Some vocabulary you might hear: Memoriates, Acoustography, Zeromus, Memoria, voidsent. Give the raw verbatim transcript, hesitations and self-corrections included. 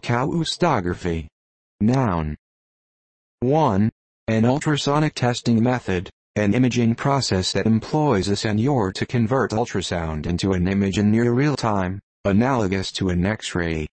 Acoustography. Noun. one. An ultrasonic testing method, an imaging process that employs a sensor to convert ultrasound into an image in near real time, analogous to an X-ray.